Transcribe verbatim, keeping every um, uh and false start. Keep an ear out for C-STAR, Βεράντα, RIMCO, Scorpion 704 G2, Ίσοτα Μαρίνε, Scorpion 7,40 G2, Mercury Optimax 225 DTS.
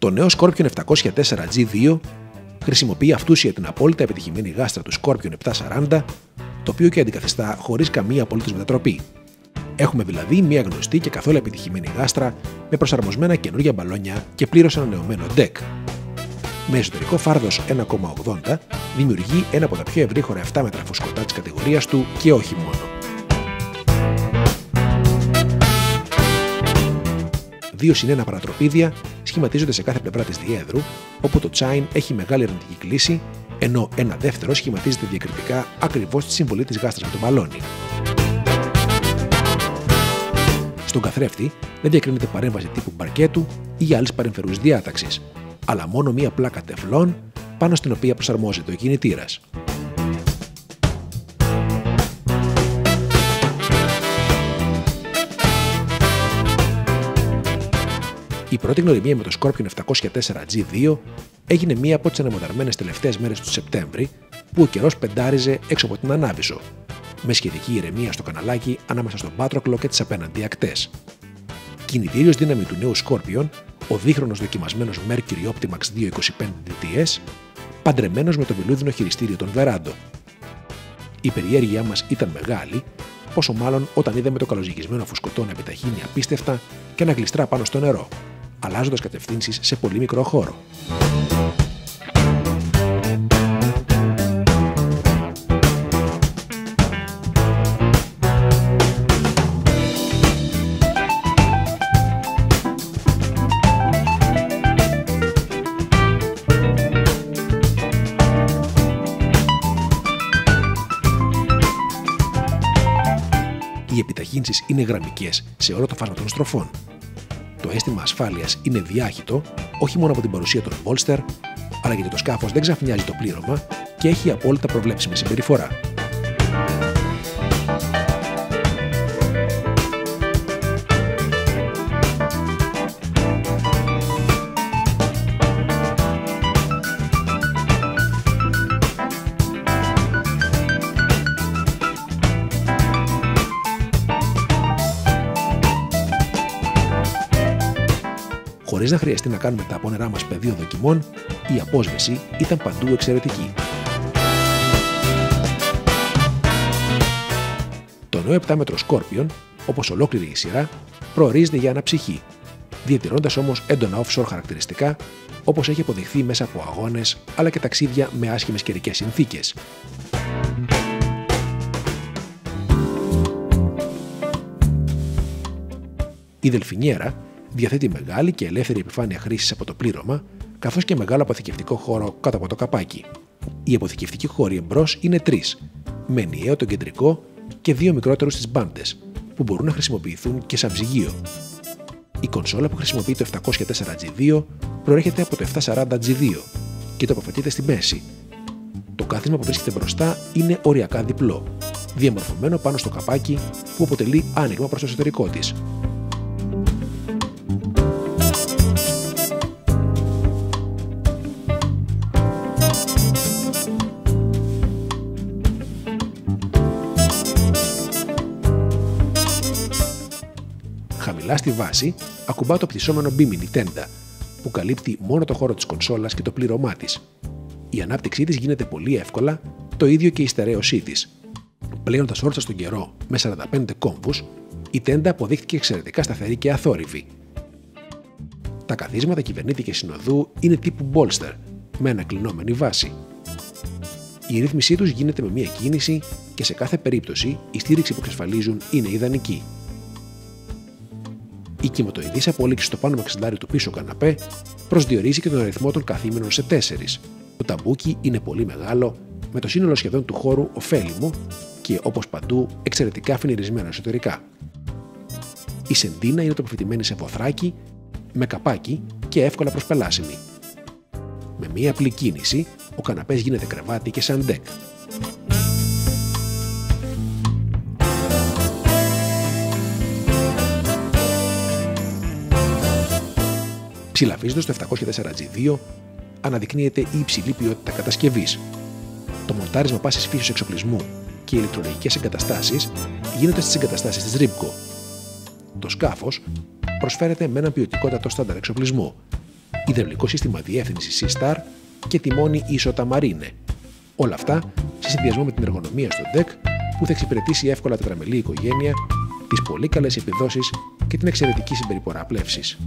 Το νέο Scorpion επτακόσια τέσσερα τζι δύο χρησιμοποιεί αυτούσια την απόλυτα επιτυχημένη γάστρα του Scorpion επτακόσια σαράντα, το οποίο και αντικαθιστά χωρίς καμία απολύτως μετατροπή. Έχουμε δηλαδή μια γνωστή και καθόλου επιτυχημένη γάστρα με προσαρμοσμένα καινούργια μπαλόνια και πλήρως ανανεωμένο deck. Με εσωτερικό φάρδος ένα κόμμα ογδόντα δημιουργεί ένα από τα πιο ευρύχωρα εφτά μέτρα φουσκωτά της κατηγορίας του και όχι μόνο. Δύο συνένα παρατροπίδια σχηματίζονται σε κάθε πλευρά της διέδρου, όπου το τσάιν έχει μεγάλη αρνητική κλίση, ενώ ένα δεύτερο σχηματίζεται διακριτικά ακριβώς στη συμβολή της γάστρας με το μπαλόνι. Στον καθρέφτη δεν διακρίνεται παρέμβαση τύπου μπαρκέτου ή άλλης παρεμφερούς διάταξης, αλλά μόνο μία πλάκα τεφλών πάνω στην οποία προσαρμόζεται ο κινητήρας. Η πρώτη γνωριμία με το Scorpion επτακόσια τέσσερα τζι δύο έγινε μία από τις αναμονταρμένες τελευταίες μέρες του Σεπτέμβρη, που ο καιρός πεντάριζε έξω από την Ανάβησο, με σχετική ηρεμία στο καναλάκι ανάμεσα στον Πάτροκλο και τις απέναντι ακτές. Κινητήριος δύναμη του νέου Scorpion, ο δίχρονος δοκιμασμένος Mercury Optimax διακόσια είκοσι πέντε ντι τι ες, παντρεμένος με το βελούδινο χειριστήριο των Βεράντο. Η περιέργειά μας ήταν μεγάλη, πόσο μάλλον όταν είδαμε το καλοζυγισμένο φουσκωτό να επιταχύνει απίστευτα και να γλιστρά πάνω στο νερό, αλλάζοντας κατευθύνσεις σε πολύ μικρό χώρο. Οι επιταχύνσεις είναι γραμμικές σε όλο το φάσμα των στροφών. Το αίσθημα ασφάλειας είναι διάχυτο όχι μόνο από την παρουσία των bolster, αλλά γιατί το σκάφος δεν ξαφνιάζει το πλήρωμα και έχει απόλυτα προβλέψιμη συμπεριφορά. Χωρίς να χρειαστεί να κάνουμε τα απόνερά μας πεδίο δοκιμών, η απόσβεση ήταν παντού εξαιρετική. Το νέο επτάμετρο Scorpion, όπως ολόκληρη η σειρά, προορίζεται για αναψυχή, διατηρώντας όμως έντονα offshore χαρακτηριστικά, όπως έχει αποδειχθεί μέσα από αγώνες αλλά και ταξίδια με άσχημες καιρικές συνθήκες. Η δελφινιέρα διαθέτει μεγάλη και ελεύθερη επιφάνεια χρήσης από το πλήρωμα, καθώς και μεγάλο αποθηκευτικό χώρο κάτω από το καπάκι. Οι αποθηκευτικοί χώροι εμπρός είναι τρεις, με ενιαίο τον κεντρικό και δύο μικρότερους στις μπάντες, που μπορούν να χρησιμοποιηθούν και σαν ψυγείο. Η κονσόλα που χρησιμοποιεί το επτακόσια τέσσερα τζι δύο προέρχεται από το επτακόσια σαράντα τζι δύο και τοποθετείται στη μέση. Το κάθισμα που βρίσκεται μπροστά είναι οριακά διπλό, διαμορφωμένο πάνω στο καπάκι που αποτελεί άνοιγμα προς το εσωτερικό της. Χαμηλά στη βάση ακουμπά το πτυσσόμενο μπίμινι τέντα, που καλύπτει μόνο το χώρο της κονσόλας και το πλήρωμά της. Η ανάπτυξή της γίνεται πολύ εύκολα, το ίδιο και η στερέωσή της. Πλέοντας όρθια στον καιρό με σαράντα πέντε κόμβους, η τέντα αποδείχθηκε εξαιρετικά σταθερή και αθόρυβη. Τα καθίσματα κυβερνήτη και συνοδού είναι τύπου bolster, με ανακλεινόμενη βάση. Η ρύθμισή τους γίνεται με μία κίνηση και σε κάθε περίπτωση η στήριξη που εξασφαλίζουν είναι ιδανική. Η κυματοειδής απόλυξη στο πάνω μαξιλάρι του πίσω καναπέ προσδιορίζει και τον αριθμό των καθήμενων σε τέσσερα. Το ταμπούκι είναι πολύ μεγάλο, με το σύνολο σχεδόν του χώρου ωφέλιμο και, όπως παντού, εξαιρετικά φινιρισμένο εσωτερικά. Η σεντίνα είναι τοποθετημένη σε βοθράκι, με καπάκι και εύκολα προσπελάσιμη. Με μία απλή κίνηση, ο καναπές γίνεται κρεβάτι και σαν ντεκ. Συλλαβίζοντας το επτακόσια τέσσερα τζι δύο, αναδεικνύεται η υψηλή ποιότητα κατασκευής. Το μοντάρισμα πάσης φύσεως εξοπλισμού και οι ηλεκτρολογικές εγκαταστάσεις γίνονται στις εγκαταστάσεις της ρίμκο. Το σκάφος προσφέρεται με έναν ποιοτικότατο στάνταρ εξοπλισμό, υδραυλικό σύστημα διεύθυνση C-Star και τιμόνι Ίσοτα Μαρίνε. Όλα αυτά σε συνδυασμό με την εργονομία στο ντεκ που θα εξυπηρετήσει εύκολα τετραμελή οικογένεια, τις πολύ καλές επιδόσεις και την εξαιρετική συμπεριφορά πλεύσης.